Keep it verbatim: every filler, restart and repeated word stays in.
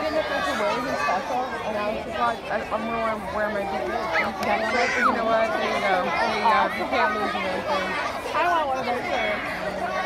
I didn't know if that's a wave and special, and I was just like, I, I'm going to wear my D V D. And I said, you know what, there you go. I mean, uh, you can't lose anything. I want one of those shirts.